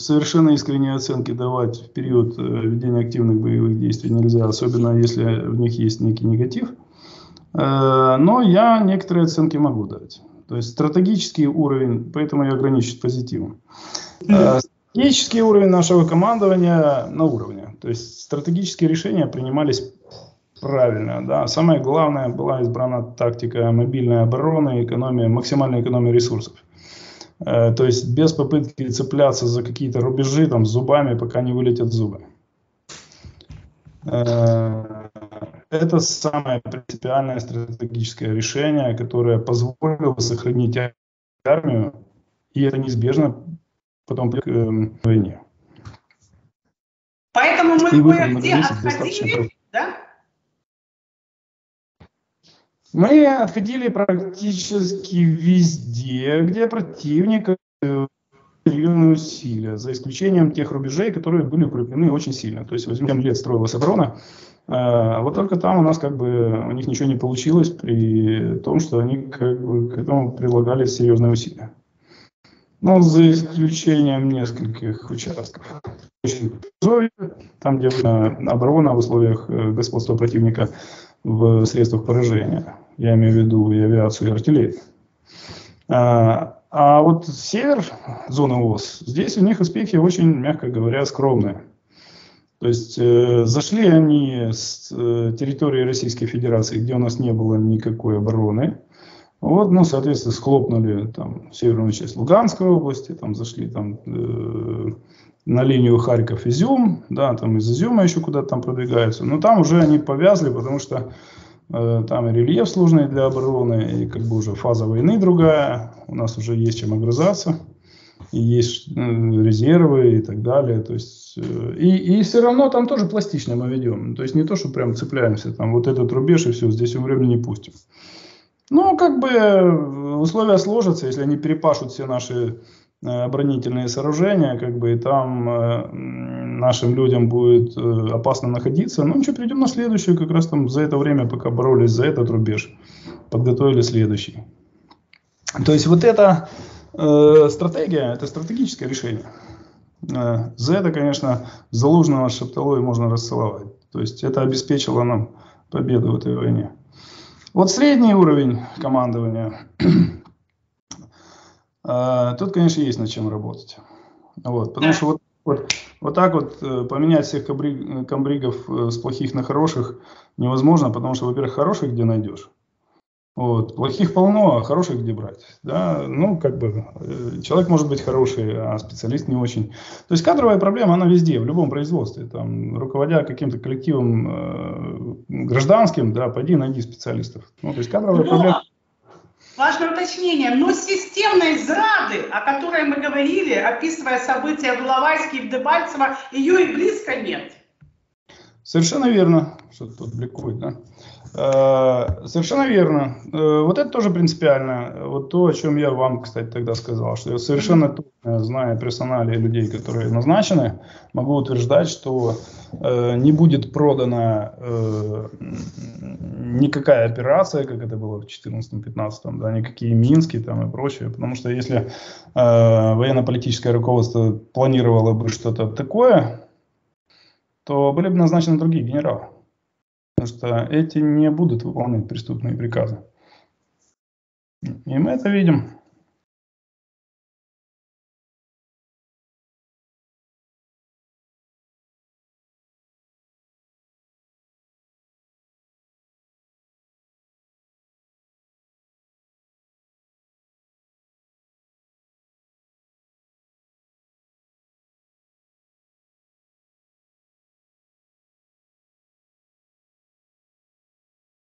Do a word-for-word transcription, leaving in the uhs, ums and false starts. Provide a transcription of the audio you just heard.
совершенно искренние оценки давать в период ведения активных боевых действий нельзя, особенно если в них есть некий негатив. Но я некоторые оценки могу дать. То есть стратегический уровень, поэтому я ограничусь позитивом. Стратегический уровень нашего командования на уровне. То есть стратегические решения принимались правильно. Да. Самое главное, была избрана тактика мобильной обороны, экономия, максимальная экономия ресурсов. То есть без попытки цепляться за какие-то рубежи там, зубами, пока не вылетят зубы. Это самое принципиальное стратегическое решение, которое позволило сохранить армию, и это неизбежно потом к войне. Поэтому мы кое-где отходили, да? Мы отходили практически везде, где противник серьезные усилия, за исключением тех рубежей, которые были укреплены очень сильно. То есть восемь лет строилась оборона, а вот только там у нас как бы у них ничего не получилось, при том, что они как бы к этому прилагали серьезные усилия. Ну, за исключением нескольких участков. Там, где оборона в условиях господства противника в средствах поражения. Я имею в виду и авиацию, и артиллерию. А, а вот север, зона ООС, здесь у них успехи очень, мягко говоря, скромные. То есть э, зашли они с э, территории Российской Федерации, где у нас не было никакой обороны. Вот, ну, соответственно, схлопнули там северную часть Луганской области, там зашли там, э, на линию Харьков-Изюм, да, там из Изюма еще куда-то там продвигаются, но там уже они повязли, потому что э, там и рельеф сложный для обороны, и как бы уже фаза войны другая, у нас уже есть чем огрызаться, и есть э, резервы и так далее, то есть, э, и, и все равно там тоже пластично мы ведем, то есть не то, что прям цепляемся, там вот этот рубеж и все, здесь умрем и не пустим. Ну, как бы условия сложатся, если они перепашут все наши э, оборонительные сооружения, как бы и там э, нашим людям будет э, опасно находиться. Ну, ничего, перейдем на следующую, как раз там за это время, пока боролись за этот рубеж, подготовили следующий. То есть вот эта э, стратегия, это стратегическое решение. Э, за это, конечно, Залужного, Шапталова можно расцеловать. То есть это обеспечило нам победу в этой войне. Вот средний уровень командования, тут, конечно, есть над чем работать. Вот, потому что вот, вот, вот так вот поменять всех камбри, камбригов с плохих на хороших невозможно, потому что, во-первых, хороших где найдешь. Вот, плохих полно, а хороших где брать. Да? Ну, как бы, человек может быть хороший, а специалист не очень. То есть кадровая проблема, она везде, в любом производстве. Там, руководя каким-то коллективом э, гражданским, да, пойди найди специалистов. Ну, то есть кадровая но, проблема... Важное уточнение, но системной зрады, о которой мы говорили, описывая события в Ловайске и в Дебальцево, ее и близко нет. Совершенно верно, что-то тут бликует, да? Совершенно верно. Вот это тоже принципиально. Вот то, о чем я вам, кстати, тогда сказал, что я совершенно точно, зная персонали людей, которые назначены, могу утверждать, что не будет продана никакая операция, как это было в две тысячи четырнадцатом — две тысячи пятнадцатом, да, никакие Минские там и прочее. Потому что если военно-политическое руководство планировало бы что-то такое, то были бы назначены другие генералы. Потому что эти не будут выполнять преступные приказы. И мы это видим.